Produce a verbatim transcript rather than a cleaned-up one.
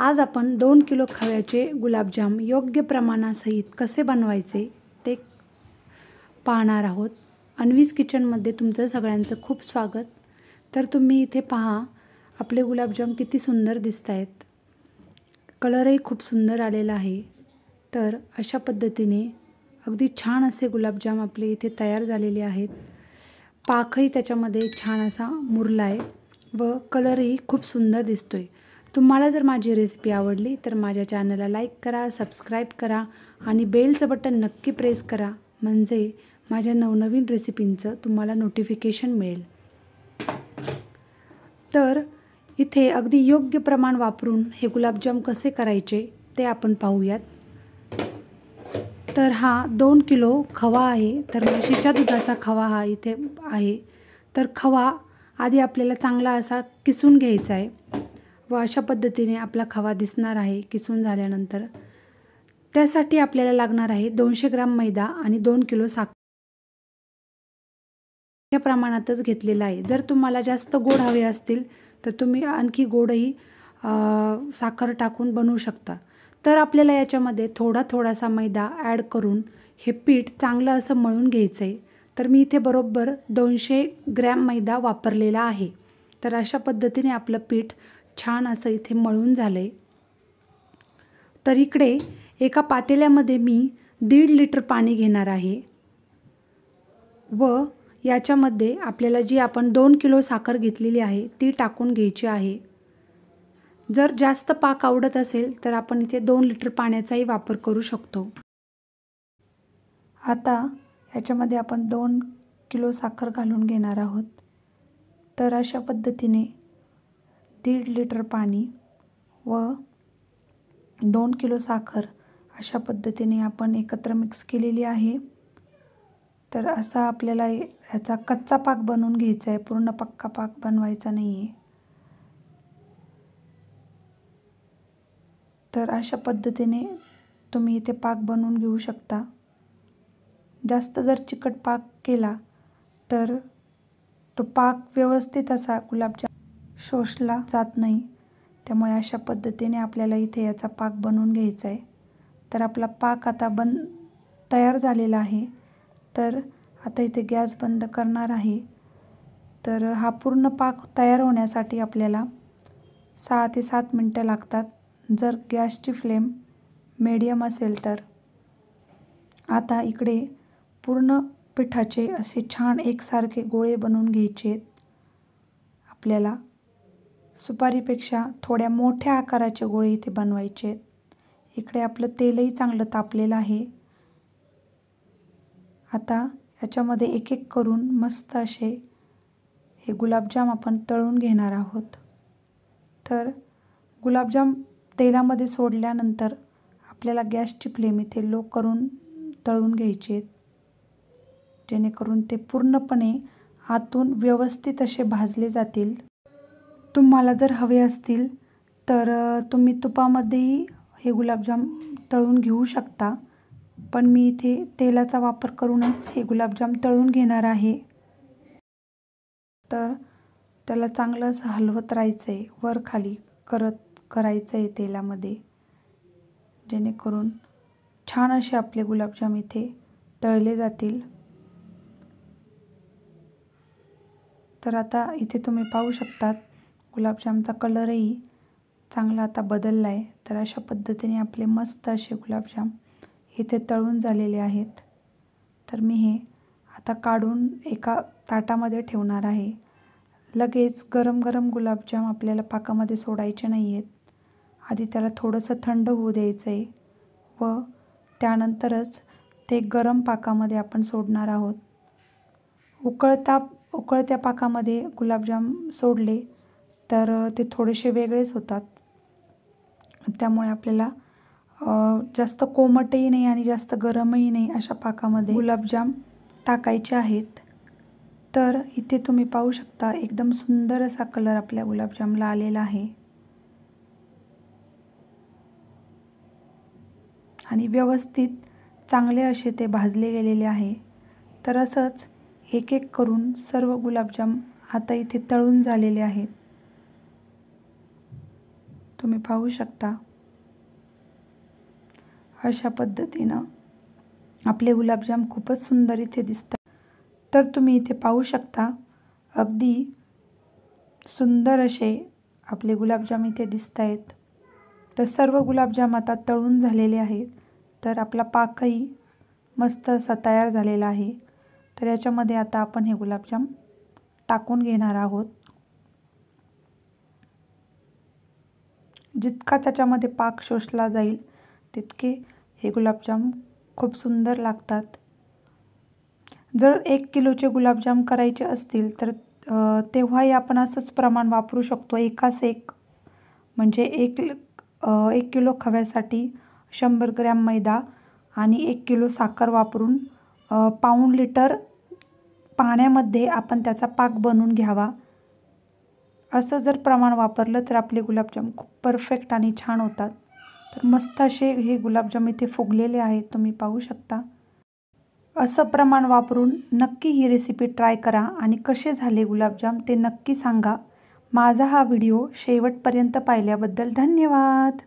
आज आपण दोन किलो खव्याचे गुलाबजाम योग्य प्रमाणासहित कसे बनवायचे ते पाहणार आहोत। अन्वीज किचनमध्ये तुमचं सगळ्यांचं खूप स्वागत। तर तुम्ही इथे पहा, आपले गुलाबजाम किती सुंदर दिसतायत, कलरही खूप सुंदर आलेला आहे। तर अशा पद्धतीने अगदी छान असे गुलाबजाम आपले इथे तयार झालेले आहेत। पाकही त्याच्यामध्ये छान असा मुरला आहे व कलरही खूप सुंदर दिसतोय। तुम्हाला जर माझी रेसिपी आवडली तर माझ्या चॅनलला लाईक करा, सबस्क्राइब करा आणि बेलचं बटन नक्की प्रेस करा, म्हणजे माझ्या नवनवीन रेसिपींचं तुम्हाला नोटिफिकेशन मिळेल। तर इथे अगदी योग्य प्रमाण वापरून हे गुलाबजाम कसे करायचे ते आपण पाहूयात। तर हा दोन किलो खवा आहे, तर म्हशीच्या दुधाचा खवा हा इथे आहे। तर खवा आधी आपल्याला चांगला असा किसून घ्यायचा आहे व अशा पद्धतीने आपला खवा दिसणार आहे। किसून झाल्यानंतर त्यासाठी आपल्याला लागणार आहे दोनशे ग्राम मैदा आणि दोन किलो साखर, या प्रमाणातच घेतलेला आहे। जर तुम्हाला जास्त गोड हवे असतील तर तुम्ही आणखी गोडही साखर टाकून बनवू शकता। तर आपल्याला याच्यामध्ये थोडा थोडासा मैदा ॲड करून हे पीठ चांगलं असं मळून घ्यायचं आहे। तर मी इथे बरोबर दोनशे ग्रॅम मैदा वापरलेला आहे। तर अशा पद्धतीने आपलं पीठ छान असं इथे मळून झालं आहे। तर इकडे एका पातेल्यामध्ये मी दीड लिटर पाणी घेणार आहे व याच्यामध्ये आपल्याला जी आपण दोन किलो साखर घेतलेली आहे ती टाकून घ्यायची आहे। जर जास्त पाक आवडत असेल तर आपण इथे दोन लिटर पाण्याचाही वापर करू शकतो। आता याच्यामध्ये आपण दोन किलो साखर घालून घेणार आहोत। तर अशा पद्धतीने दीड लिटर पाणी व दोन किलो साखर अशा पद्धतीने आपण एकत्र मिक्स केलेली आहे। तर असा आपल्याला याचा कच्चा पाक बनवून घ्यायचा आहे, पूर्ण पक्का पाक बनवायचा नाही आहे। तर अशा पद्धतीने तुम्ही इथे पाक बनवून घेऊ शकता। जास्त जर चिकट पाक केला तर तो पाक व्यवस्थित असा गुलाबजाम शोषला जात नाही, त्यामुळे अशा पद्धतीने आपल्याला इथे याचा पाक बनवून घ्यायचा आहे। तर आपला पाक आता बन तयार झालेला आहे। तर आता इथे गॅस बंद करणार आहे। तर हा पूर्ण पाक तयार होण्यासाठी आपल्याला सहा ते सात मिनटं लागतात जर गॅसची फ्लेम मीडियम असेल तर। आता इकडे पूर्ण पिठाचे असे छान एकसारखे गोळे बनवून घ्यायचे आहेत आपल्याला। सुपारीपेक्षा थोड्या मोठ्या आकाराचे गोळे इथे बनवायचे आहेत। इकडे आपलं तेलही चांगलं तापलेलं आहे। आता याच्यामध्ये एक एक करून मस्त असे हे गुलाबजाम आपण तळून घेणार आहोत। तर गुलाबजाम तेलामध्ये सोडल्यानंतर आपल्याला गॅसची फ्लेम इथे लो करून तळून घ्यायचे आहेत, जेणेकरून ते पूर्णपणे आतून व्यवस्थित असे भाजले जातील। तुम्हाला जर हवे असतील तर तुम्ही तुपामध्येही हे गुलाबजाम तळून घेऊ शकता, पण मी इथे तेलाचा वापर करूनच हे गुलाबजाम तळून घेणार आहे। तर त्याला चांगलं असं हलवत राहायचं आहे, वर खाली करत करायचं आहे तेलामध्ये, जेणेकरून छान असे आपले गुलाबजाम इथे तळले जातील। तर आता इथे तुम्ही पाहू शकतात गुलाबजामचा कलरही चांगला आता बदलला आहे। तर अशा पद्धतीने आपले मस्त असे गुलाबजाम इथे तळून झालेले आहेत। तर मी हे आता काढून एका ताटामध्ये ठेवणार आहे। लगेच गरम गरम गुलाबजाम आपल्याला पाकामध्ये सोडायचे नाही आहेत, आधी त्याला थोडंसं थंड होऊ द्यायचं आहे व त्यानंतरच ते गरम पाकामध्ये आपण सोडणार आहोत। उकळता उकळत्या पाकामध्ये गुलाबजाम सोडले तर ते थोडेसे वेगळेच होतात, त्यामुळे आपल्याला जास्त कोमटही नाही आणि जास्त गरमही नाही अशा पाकामध्ये गुलाबजाम टाकायचे आहेत। तर इथे तुम्ही पाहू शकता एकदम सुंदर असा कलर आपल्या गुलाबजामला आलेला आहे आणि व्यवस्थित चांगले असे ते भाजले गेलेले आहे। तर असंच एक एक करून सर्व गुलाबजाम आता इथे तळून झालेले आहेत। तुम्ही पाहू शकता। अशा पद्धतीनं आपले गुलाबजाम खूपच सुंदर इथे दिसतात। तर तुम्ही इथे पाहू शकता अगदी सुंदर असे आपले गुलाबजाम इथे दिसतायत। तर सर्व गुलाबजाम आता तळून झालेले आहेत, तर आपला पाकही मस्त असा तयार झालेला आहे। तर याच्यामध्ये आता आपण हे गुलाबजाम टाकून घेणार आहोत। जितका त्याच्यामध्ये पाक शोषला जाईल तितके हे गुलाबजाम खूप सुंदर लागतात। जर एक किलोचे गुलाबजाम करायचे असतील तर तेव्हाही आपण असंच प्रमाण वापरू शकतो। एकास एक म्हणजे एक एक किलो खव्यासाठी शंभर ग्रॅम मैदा आणि एक किलो साखर वापरून पाऊण लिटर पाण्यामध्ये आपण त्याचा पाक बनवून घ्यावा। असं जर प्रमाण वापरलं तर आपले गुलाबजाम खूप परफेक्ट आणि छान होतात। तर मस्त असे हे गुलाबजाम इथे फुगलेले आहेत, तुम्ही पाहू शकता। असं प्रमाण वापरून नक्की ही रेसिपी ट्राय करा आणि कसे झाले गुलाबजाम ते नक्की सांगा। माझा हा व्हिडिओ शेवटपर्यंत पाहिल्याबद्दल धन्यवाद।